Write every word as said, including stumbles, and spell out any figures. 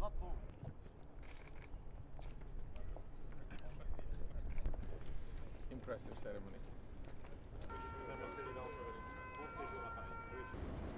drapeau. Impressive ceremony. Nous avons été là pour séjour à Paris.